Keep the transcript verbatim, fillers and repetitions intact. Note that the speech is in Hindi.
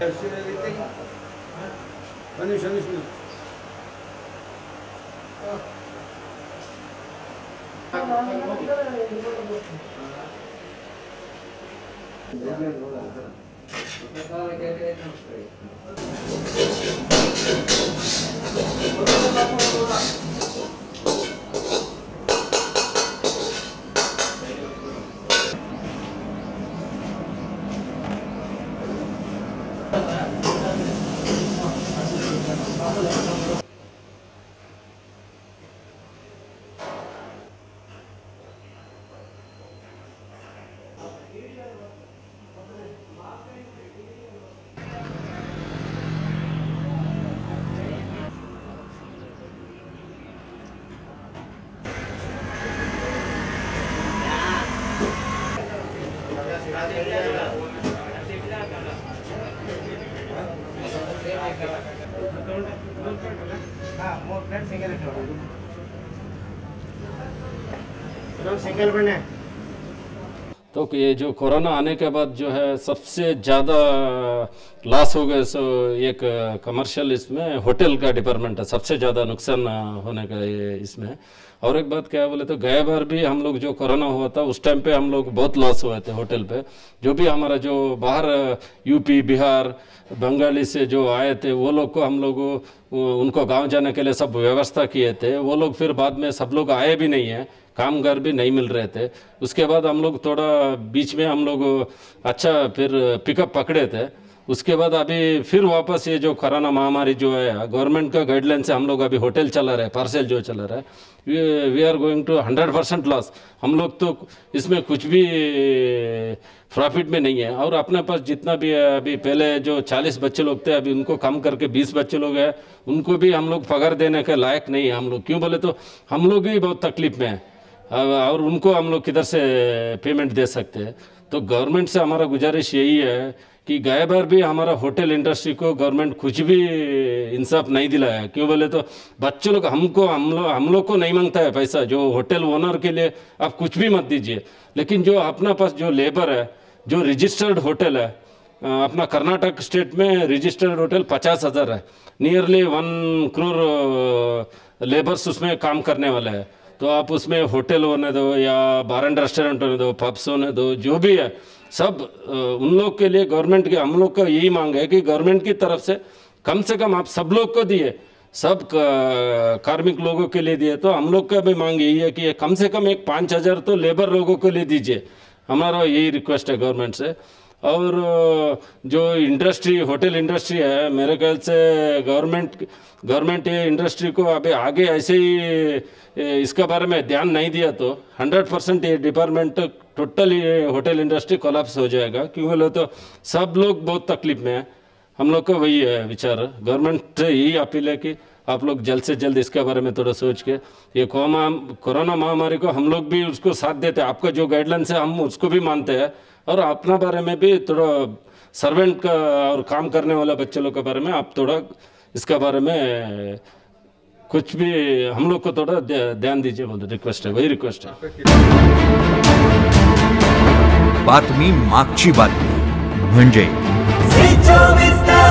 I've seen everything. Anish, Anish, Anish. तो ये जो कोरोना आने के बाद जो है सबसे ज़्यादा लॉस हो गए, सो एक कमर्शियल इसमें होटल का डिपार्टमेंट है, सबसे ज़्यादा नुकसान होने का ये इसमें। और एक बात क्या बोले तो गए बार भी हम लोग जो कोरोना हुआ था उस टाइम पे हम लोग बहुत लॉस हुए थे होटल पे। जो भी हमारा जो बाहर यूपी बिहार बंगाली से जो आए थे वो लोग को हम लोग उनको गांव जाने के लिए सब व्यवस्था किए थे, वो लोग फिर बाद में सब लोग आए भी नहीं है, कामगार भी नहीं मिल रहे थे। उसके बाद हम लोग थोड़ा बीच में हम लोग अच्छा फिर पिकअप पकड़े थे। उसके बाद अभी फिर वापस ये जो कोरोना महामारी जो है गवर्नमेंट का गाइडलाइन से हम लोग अभी होटल चला रहे, पार्सल जो चला रहा है, we are going to hundred percent loss. हम लोग तो इसमें कुछ भी प्रॉफिट में नहीं है। और अपने पास जितना भी है, अभी पहले जो चालीस बच्चे लोग थे अभी उनको कम करके बीस बच्चे लोग हैं, उनको भी हम लोग पगार देने के लायक नहीं है। हम लोग क्यों बोले तो हम लोग भी बहुत तकलीफ में हैं और उनको हम लोग किधर से पेमेंट दे सकते हैं। तो गवर्नमेंट से हमारा गुजारिश यही है कि गए बार भी हमारा होटल इंडस्ट्री को गवर्नमेंट कुछ भी इंसाफ नहीं दिलाया। क्यों बोले तो बच्चे लोग हमको हम लोग हम लोग को नहीं मांगता है पैसा, जो होटल ओनर के लिए आप कुछ भी मत दीजिए, लेकिन जो अपना पास जो लेबर है, जो रजिस्टर्ड होटल है, अपना कर्नाटक स्टेट में रजिस्टर्ड होटल पचास हज़ार है, नियरली वन करोड़ लेबर्स उसमें काम करने वाले हैं। तो आप उसमें होटल होने दो या बार एंड रेस्टोरेंट होने दो, पब्स होने दो, जो भी है सब उन लोग के लिए गवर्नमेंट के हम लोग का यही मांग है कि गवर्नमेंट की तरफ से कम से कम आप सब लोग को दिए, सब कार्मिक लोगों के लिए दिए। तो हम लोग का भी मांग यही है कि कम से कम एक पाँच हज़ार तो लेबर लोगों को ले दीजिए, हमारा यही रिक्वेस्ट है गवर्नमेंट से। और जो इंडस्ट्री होटल इंडस्ट्री है, मेरे ख्याल से गवर्नमेंट गवर्नमेंट ये इंडस्ट्री को अभी आगे ऐसे ही इसका बारे में ध्यान नहीं दिया तो हंड्रेड परसेंट ये department totally hotel industry collapse हो जाएगा। क्यों बोले तो सब लोग बहुत तकलीफ में हैं। हम लोग का वही है विचार, गवर्नमेंट से यही अपील है कि आप लोग जल्द से जल्द इसके बारे में थोड़ा सोच के ये कोरोना महामारी को हम लोग भी उसको साथ देते हैं, आपका जो गाइडलाइंस है हम उसको भी मानते हैं, और अपना बारे में भी थोड़ा सर्वेंट का और काम करने वाला बच्चे लोग के बारे में आप थोड़ा इसका बारे में कुछ भी हम लोग को थोड़ा ध्यान दीजिए, बोलते रिक्वेस्ट है, वही रिक्वेस्ट है। बातमी मागची बातमी म्हणजे